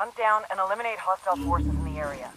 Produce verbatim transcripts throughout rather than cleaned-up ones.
Hunt down and eliminate hostile forces in the area.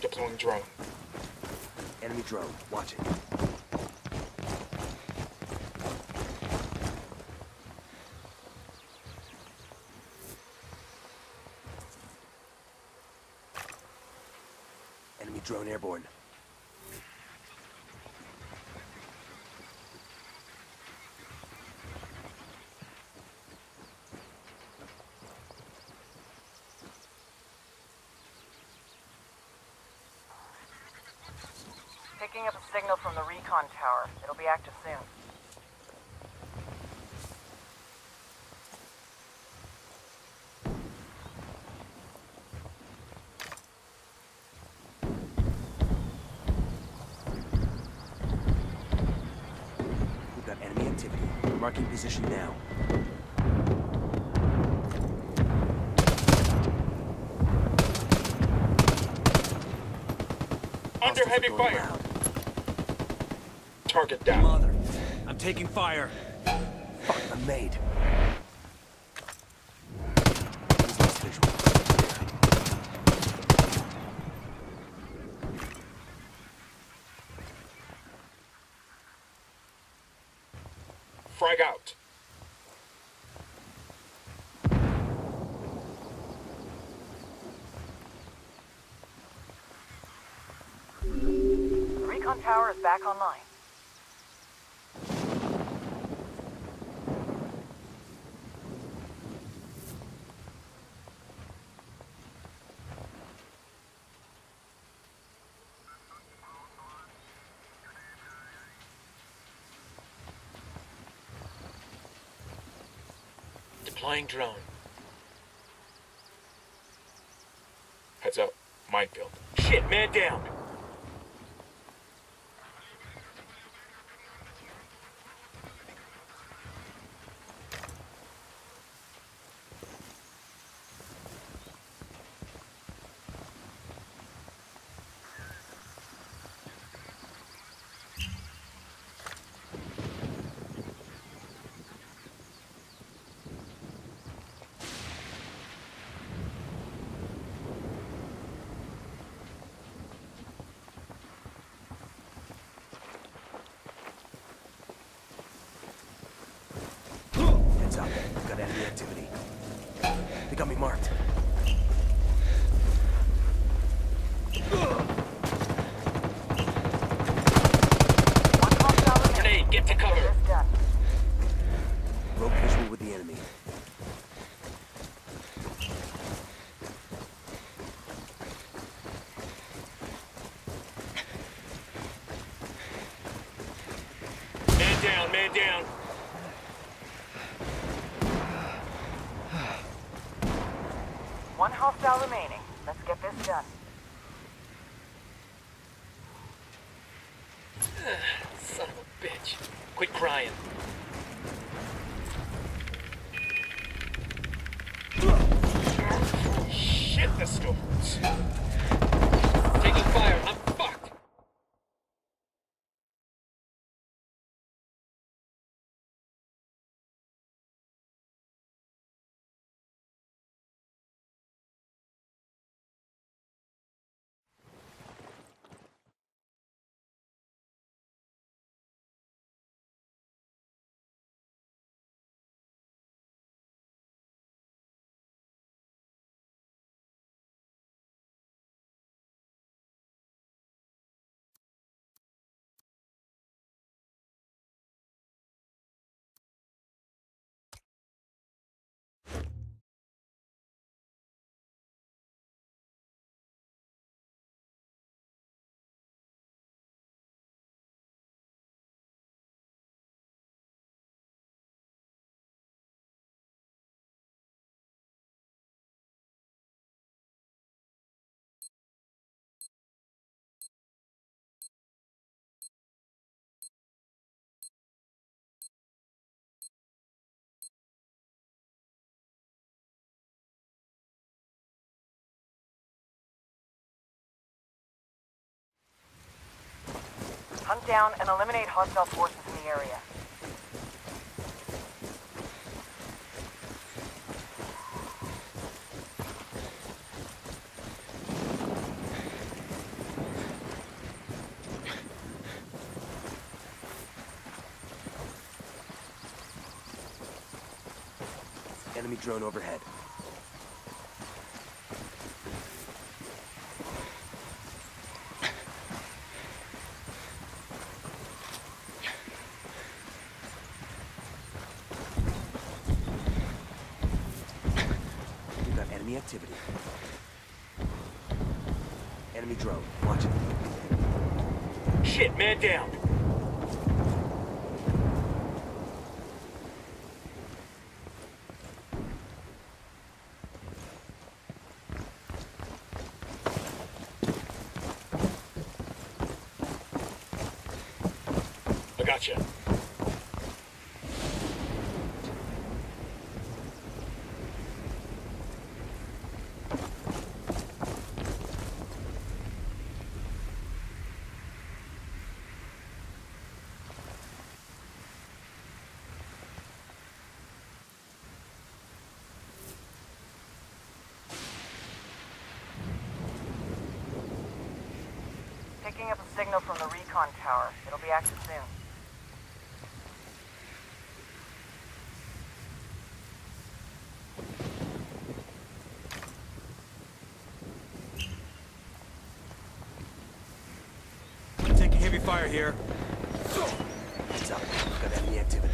Deploying drone. Enemy drone. Watch it. Enemy drone airborne. Picking up a signal from the recon tower. It'll be active soon. We've got enemy activity. Marking position now. Under heavy fire. Loud. Target down. Mother, I'm taking fire. Fuck, I'm made. Frag out. The recon tower is back online. Flying drone. Heads up. Minefield. Shit, man down! Activity. They got me marked. Grenade, get to cover. Rope visual with the enemy. Man down, man down. One hostile remaining. Let's get this done. Ugh, son of a bitch. Quit crying. Shit, this storm hurts. Taking fire. I'm fucked. Hunt down and eliminate hostile forces in the area. Enemy drone overhead. We've got enemy activity. Enemy drone, watch it. Shit, man down. Gotcha. Picking up a signal from the recon tower. It'll be active soon. Heavy fire here. Heads up. Got enemy activity.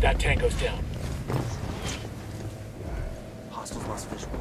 That tank goes down. Hostiles lost visual.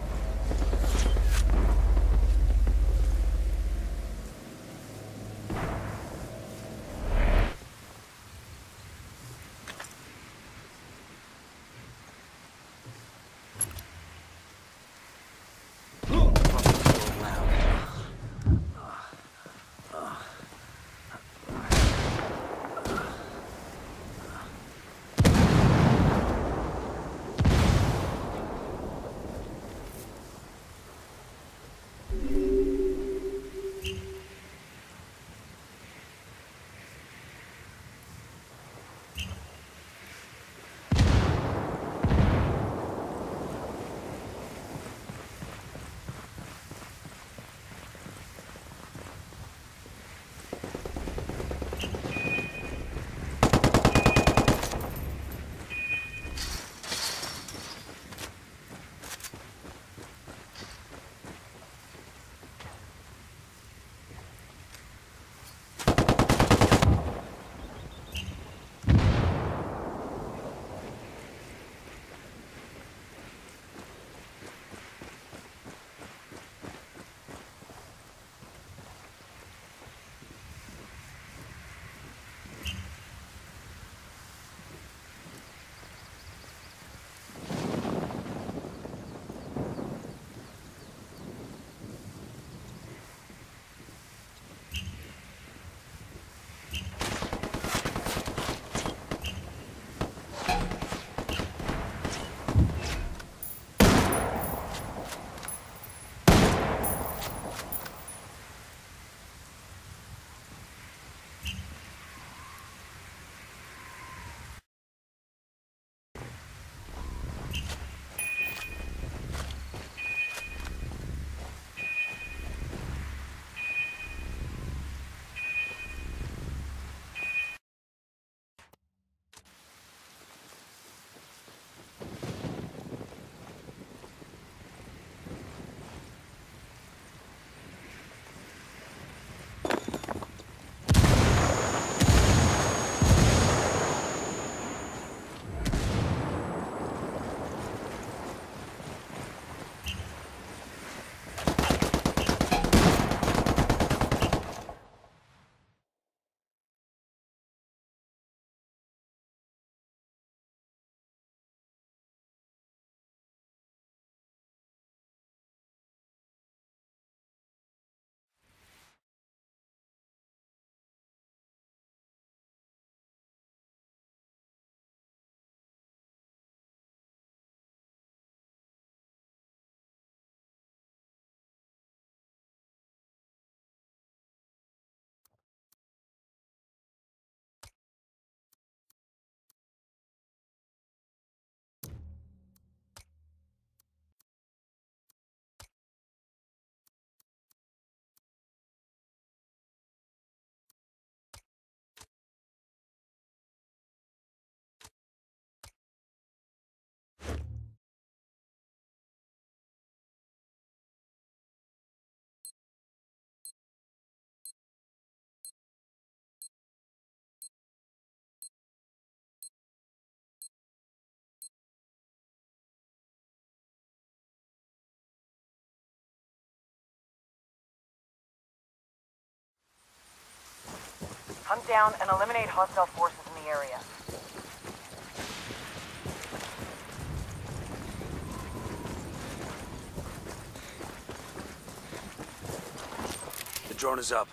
Hunt down and eliminate hostile forces in the area. The drone is up.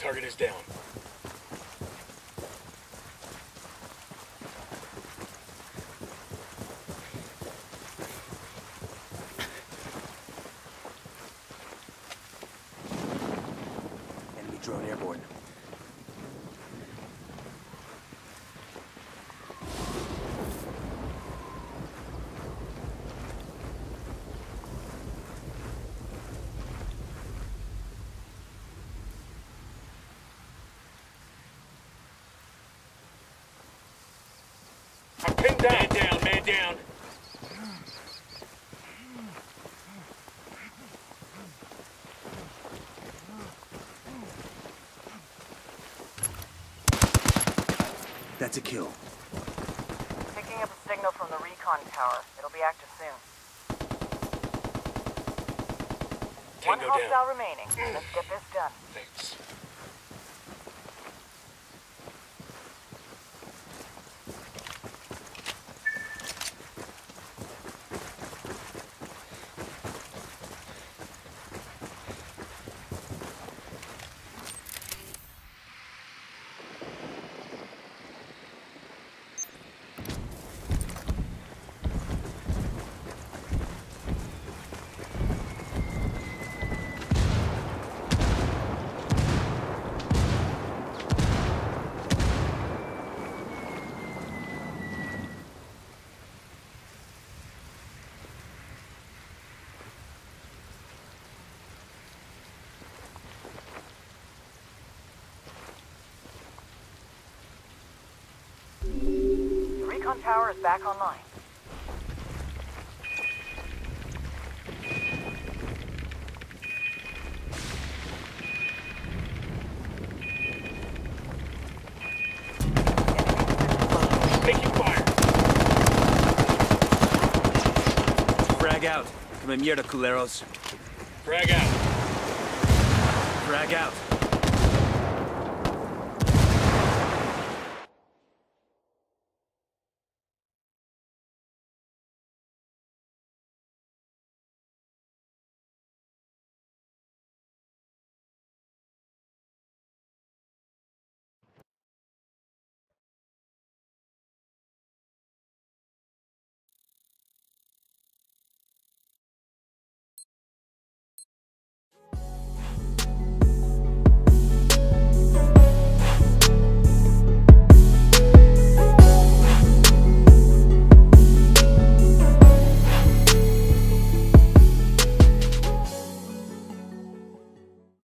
Target is down. Enemy drone airborne. Man down, man down. That's a kill. Picking up a signal from the recon tower. It'll be active soon. One hostile remaining. Let's get this done. Thanks. The recon tower is back online. Taking fire. Frag out. Come in here, culeros. Frag out. Frag out.